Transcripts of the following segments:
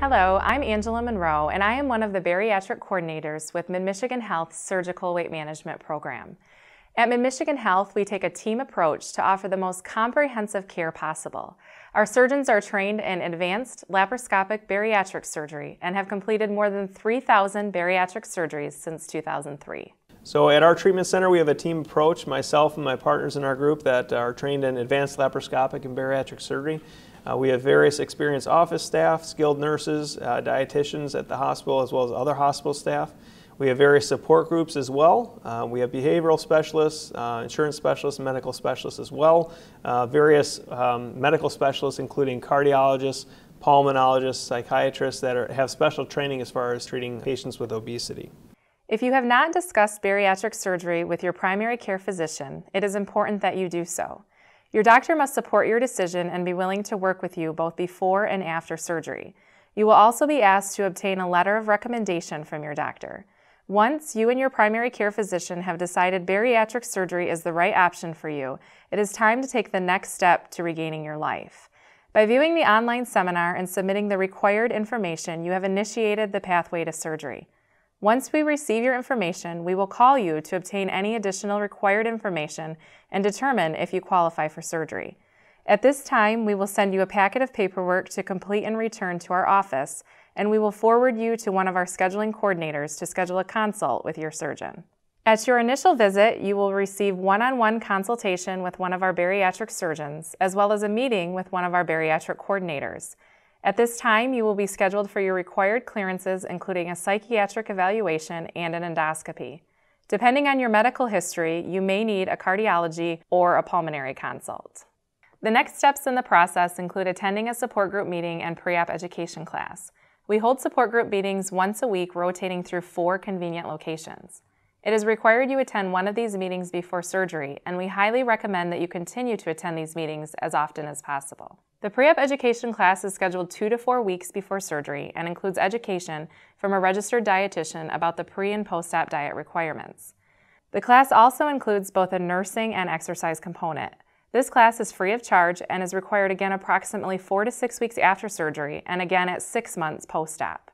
Hello, I'm Angela Munro, and I am one of the bariatric coordinators with MidMichigan Health's Surgical Weight Management Program. At MidMichigan Health, we take a team approach to offer the most comprehensive care possible. Our surgeons are trained in advanced laparoscopic bariatric surgery and have completed more than 3,000 bariatric surgeries since 2003. So at our treatment center, we have a team approach, myself and my partners in our group that are trained in advanced laparoscopic and bariatric surgery. We have various experienced office staff, skilled nurses, dietitians at the hospital, as well as other hospital staff. We have various support groups as well. We have behavioral specialists, insurance specialists, medical specialists as well. Various medical specialists, including cardiologists, pulmonologists, psychiatrists that have special training as far as treating patients with obesity. If you have not discussed bariatric surgery with your primary care physician, it is important that you do so. Your doctor must support your decision and be willing to work with you both before and after surgery. You will also be asked to obtain a letter of recommendation from your doctor. Once you and your primary care physician have decided bariatric surgery is the right option for you, it is time to take the next step to regaining your life. By viewing the online seminar and submitting the required information, you have initiated the pathway to surgery. Once we receive your information, we will call you to obtain any additional required information and determine if you qualify for surgery. At this time, we will send you a packet of paperwork to complete and return to our office, and we will forward you to one of our scheduling coordinators to schedule a consult with your surgeon. At your initial visit, you will receive one-on-one consultation with one of our bariatric surgeons, as well as a meeting with one of our bariatric coordinators. At this time, you will be scheduled for your required clearances, including a psychiatric evaluation and an endoscopy. Depending on your medical history, you may need a cardiology or a pulmonary consult. The next steps in the process include attending a support group meeting and pre-op education class. We hold support group meetings once a week, rotating through 4 convenient locations. It is required you attend one of these meetings before surgery, and we highly recommend that you continue to attend these meetings as often as possible. The pre-op education class is scheduled 2 to 4 weeks before surgery and includes education from a registered dietitian about the pre- and post-op diet requirements. The class also includes both a nursing and exercise component. This class is free of charge and is required again approximately 4 to 6 weeks after surgery and again at 6 months post-op.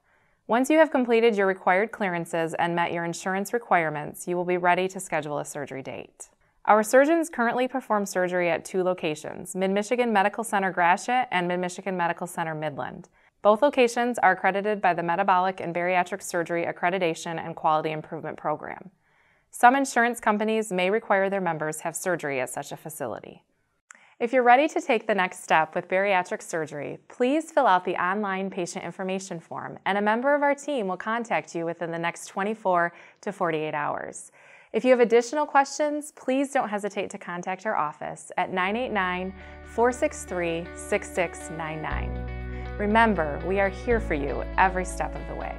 Once you have completed your required clearances and met your insurance requirements, you will be ready to schedule a surgery date. Our surgeons currently perform surgery at 2 locations, MidMichigan Medical Center Gratiot and MidMichigan Medical Center Midland. Both locations are accredited by the Metabolic and Bariatric Surgery Accreditation and Quality Improvement Program. Some insurance companies may require their members have surgery at such a facility. If you're ready to take the next step with bariatric surgery, please fill out the online patient information form, and a member of our team will contact you within the next 24 to 48 hours. If you have additional questions, please don't hesitate to contact our office at 989-463-6699. Remember, we are here for you every step of the way.